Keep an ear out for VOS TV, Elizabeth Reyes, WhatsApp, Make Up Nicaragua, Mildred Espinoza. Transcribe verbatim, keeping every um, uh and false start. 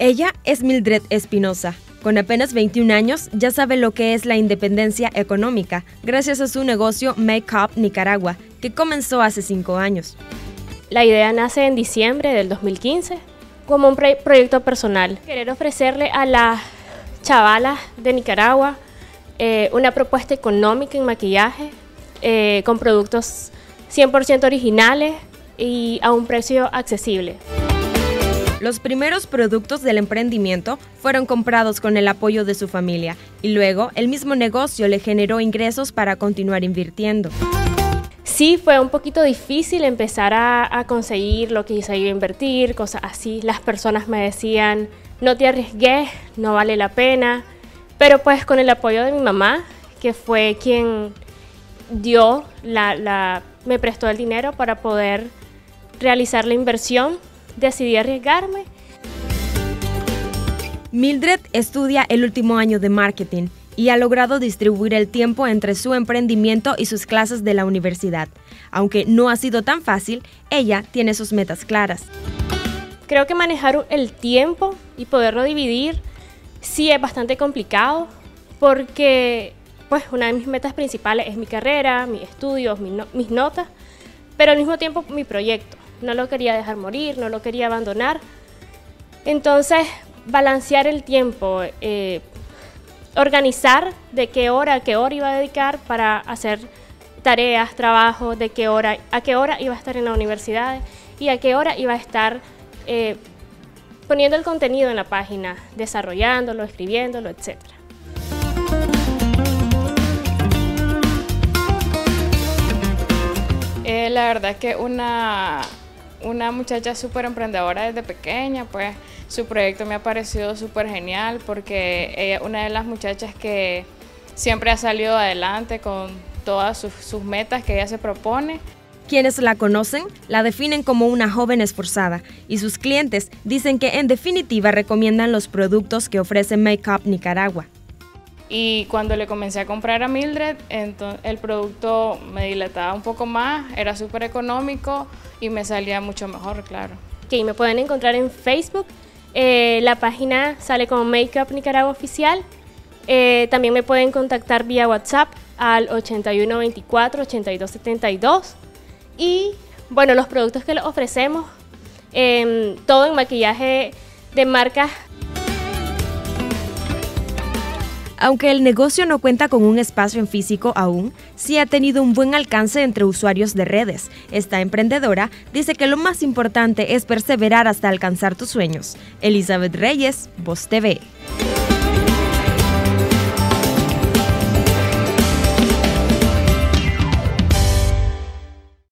Ella es Mildred Espinoza. Con apenas veintiún años, ya sabe lo que es la independencia económica, gracias a su negocio Make Up Nicaragua, que comenzó hace cinco años. La idea nace en diciembre del dos mil quince, como un proyecto personal. Querer ofrecerle a las chavalas de Nicaragua eh, una propuesta económica en maquillaje, eh, con productos cien por ciento originales y a un precio accesible. Los primeros productos del emprendimiento fueron comprados con el apoyo de su familia y luego el mismo negocio le generó ingresos para continuar invirtiendo. Sí, fue un poquito difícil empezar a, a conseguir lo que se iba a invertir, cosas así. Las personas me decían, no te arriesgues, no vale la pena. Pero pues con el apoyo de mi mamá, que fue quien dio, la, la, me prestó el dinero para poder realizar la inversión, decidí arriesgarme. Mildred estudia el último año de marketing y ha logrado distribuir el tiempo entre su emprendimiento y sus clases de la universidad. Aunque no ha sido tan fácil, ella tiene sus metas claras. Creo que manejar el tiempo y poderlo dividir sí es bastante complicado porque pues, una de mis metas principales es mi carrera, mis estudios, mis, no, mis notas, pero al mismo tiempo mi proyecto. No lo quería dejar morir, no lo quería abandonar. Entonces, balancear el tiempo, eh, organizar de qué hora a qué hora iba a dedicar para hacer tareas, trabajo, de qué hora a qué hora iba a estar en la universidad y a qué hora iba a estar eh, poniendo el contenido en la página, desarrollándolo, escribiéndolo, etcétera. Eh, la verdad que una... Una muchacha súper emprendedora desde pequeña, pues su proyecto me ha parecido súper genial porque ella es una de las muchachas que siempre ha salido adelante con todas sus, sus metas que ella se propone. Quienes la conocen la definen como una joven esforzada y sus clientes dicen que en definitiva recomiendan los productos que ofrece Make Up Nicaragua. Y cuando le comencé a comprar a Mildred, entonces el producto me dilataba un poco más, era súper económico y me salía mucho mejor, claro. Okay, me pueden encontrar en Facebook, eh, la página sale como Make Up Nicaragua Oficial. Eh, también me pueden contactar vía WhatsApp al ochenta y uno veinticuatro ochenta y dos setenta y dos. Y bueno, los productos que les ofrecemos, eh, todo en maquillaje de marcas. Aunque el negocio no cuenta con un espacio en físico aún, sí ha tenido un buen alcance entre usuarios de redes. Esta emprendedora dice que lo más importante es perseverar hasta alcanzar tus sueños. Elizabeth Reyes, V O S T V.